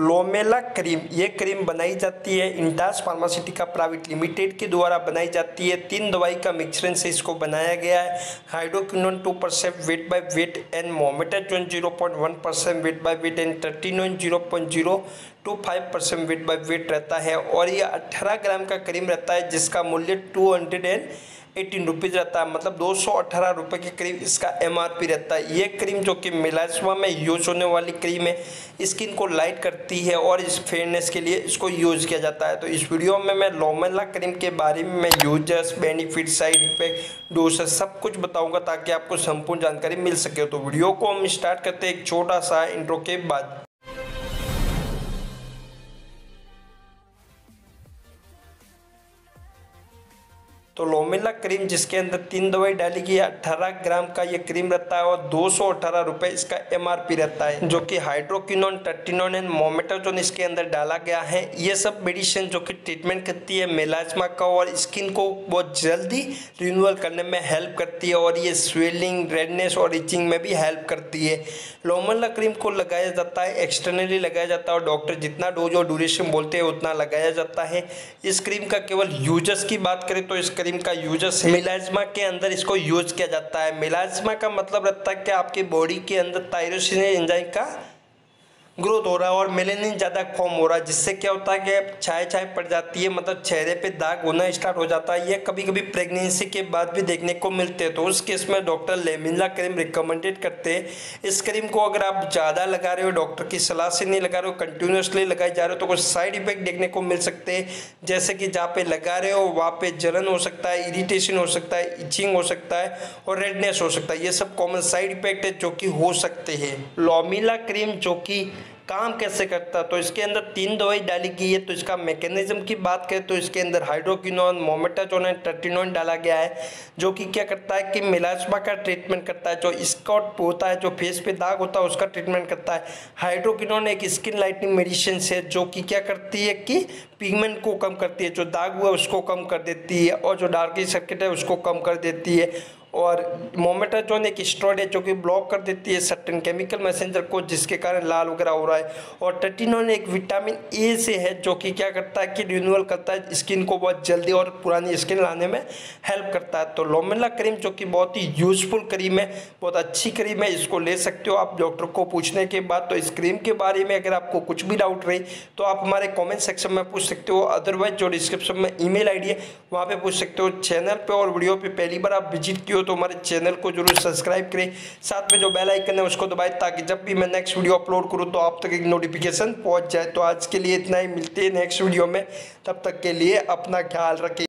लोमेला cream, ये cream बनाई जाती है इंडस फार्मास्यूटिकल प्राइवेट लिमिटेड के द्वारा बनाई जाती है। 3 दवाई का मिश्रण से इसको बनाया गया है। Hydroquinone 2% weight by weight and mometasone 0.1% weight by weight and tretinoin 0.025% weight by weight रहता है और ये 18 ग्राम का क्रीम रहता है जिसका मूल्य 218 रुपीज़ रहता है, मतलब 218 रुपये के करीब इसका MRP रहता है। ये क्रीम जो कि मेलास्मा में यूज होने वाली क्रीम है, स्किन को लाइट करती है और इस फेयरनेस के लिए इसको यूज़ किया जाता है। तो इस वीडियो में मैं लोमेला क्रीम के बारे में users, benefit, side effect, doses सब कुछ बताऊँगा ताकि आपको संपूर्ण जानकारी मिल सके। तो वीडियो को हम स्टार्ट करते हैं एक छोटा सा इंट्रो के बाद। तो लोमेला क्रीम जिसके अंदर 3 दवाई डाली गई है, 18 ग्राम का ये क्रीम रहता है और 218 रुपये इसका MRP रहता है, जो कि हाइड्रोक्विनोन, ट्रेटिनोन एंड मोमेटाजोन इसके अंदर डाला गया है। ये सब मेडिसिन जो कि ट्रीटमेंट करती है मेलास्मा का और स्किन को बहुत जल्दी रिन्यूअल करने में हेल्प करती है और ये स्वेलिंग, रेडनेस और इचिंग में भी हेल्प करती है। लोमेला क्रीम को लगाया जाता है, एक्सटर्नली लगाया जाता है और डॉक्टर जितना डोज और ड्यूरेशन बोलते हैं उतना लगाया जाता है। इस क्रीम का केवल यूजर्स की बात करें तो इस क्रीम का यूजेस है, मेलास्मा के अंदर इसको यूज किया जाता है। मेलास्मा का मतलब रहता है कि आपकी बॉडी के अंदर टायरोसिनेज एंजाइम का ग्रोथ हो रहा है और मेलेनिन ज़्यादा फॉर्म हो रहा है, जिससे क्या होता है कि छाए छाए पड़ जाती है, मतलब चेहरे पे दाग होना स्टार्ट हो जाता है। ये कभी कभी प्रेगनेंसी के बाद भी देखने को मिलते हैं, तो उस केस में डॉक्टर लोमेला क्रीम रिकमेंडेड करते हैं। इस क्रीम को अगर आप ज़्यादा लगा रहे हो, डॉक्टर की सलाह से नहीं लगा रहे हो, कंटिन्यूसली लगाए जा रहे हो तो कुछ साइड इफेक्ट देखने को मिल सकते हैं, जैसे कि जहाँ पे लगा रहे हो वहाँ पे जलन हो सकता है, इरिटेशन हो सकता है, इचिंग हो सकता है और रेडनेस हो सकता है। ये सब कॉमन साइड इफेक्ट है जो कि हो सकते हैं। लोमेला क्रीम जो कि काम कैसे करता है, तो इसके अंदर 3 दवाई डाली गई है। तो इसका मैकेनिज्म की बात करें तो इसके अंदर हाइड्रोक्विनोन, मोमेटाजोन एंड ट्रेटिनोइन डाला गया है, जो कि क्या करता है कि मेलास्मा का ट्रीटमेंट करता है। जो स्कॉट होता है, जो फेस पे दाग होता है, उसका ट्रीटमेंट करता है। हाइड्रोक्विनोन एक स्किन लाइटनिंग मेडिसिन है जो कि क्या करती है कि पिगमेंट को कम करती है, जो दाग हुआ है उसको कम कर देती है और जो डार्क सर्किट है उसको कम कर देती है। और मोमेटाजोन एक स्टेरॉइड है जो कि ब्लॉक कर देती है सर्टेन केमिकल मैसेंजर को, जिसके कारण लाल वगैरह हो रहा है। और ट्रेटिनोइन एक विटामिन ए से है जो कि क्या करता है कि रिन्यूअल करता है, स्किन को बहुत जल्दी और पुरानी स्किन लाने में हेल्प करता है। तो लोमेला क्रीम जो कि बहुत ही यूजफुल क्रीम है, बहुत अच्छी क्रीम है, इसको ले सकते हो आप डॉक्टर को पूछने के बाद। तो इस क्रीम के बारे में अगर आपको कुछ भी डाउट रही तो आप हमारे कॉमेंट सेक्शन में पूछ सकते हो, अदरवाइज जो डिस्क्रिप्शन में email ID है वहाँ पर पूछ सकते हो। चैनल पर और वीडियो पर पहली बार आप विजिट किए तो हमारे चैनल को जरूर सब्सक्राइब करें, साथ में जो बेल आइकन है उसको दबाएं ताकि जब भी मैं नेक्स्ट वीडियो अपलोड करूं तो आप तक एक नोटिफिकेशन पहुंच जाए। तो आज के लिए इतना ही, मिलते हैं नेक्स्ट वीडियो में, तब तक के लिए अपना ख्याल रखें।